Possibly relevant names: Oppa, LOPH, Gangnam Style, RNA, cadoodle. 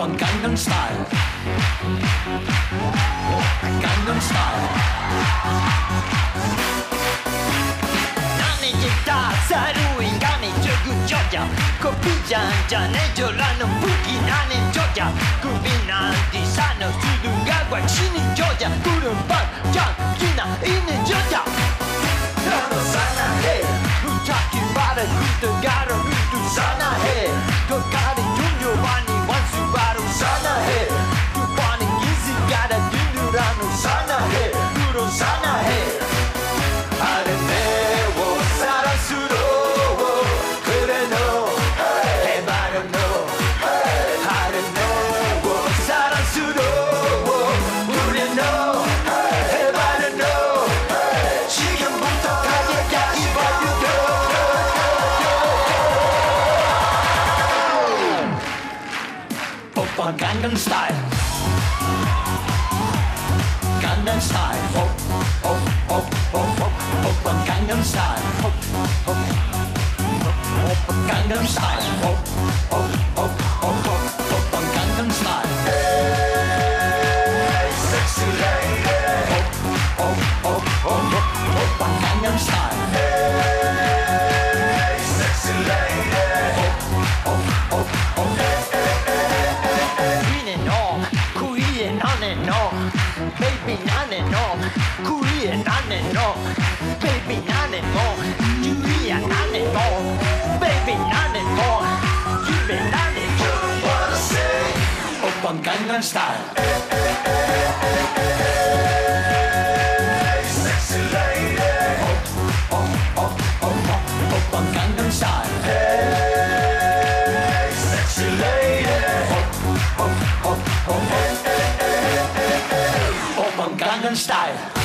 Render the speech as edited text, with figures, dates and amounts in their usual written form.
on Gangnam Style. Gangnam Style. 남에게 따사로운 감이 조금 젖어 커피 한잔 해줘라는 부기나는 조자 고민한 뒤 산업 수둔가과 치는 조자 구름 반짝이나 있는 조자 나도 사나해 부탁이 말을 흩어가로 흩두 사나해 더 가리 종료하니 원수 바로 사나해 두 번은 인생가라 든두라는 사나해 그런 사나해 아름다워 사랑스러워 그래 너 해바람 너 아름다워 사랑스러워 우리 너 해바람 너 지금부터 가게까지 봐줘 오빠 Gangnam Style Gangnam Style Oppa Gangnam Style Oppa Gangnam Style Oppa Gangnam Style Hey sexy lady Oppa Gangnam Style Hey sexy lady Baby, none and all, Korea, none and all, baby, none and all, Julia, none and all, baby, none and all, you been none and all. You wanna say, Oppa Gangnam Style. Hey, sexy lady. Oppa Gangnam Style. Hey, sexy lady. Gangnam Style.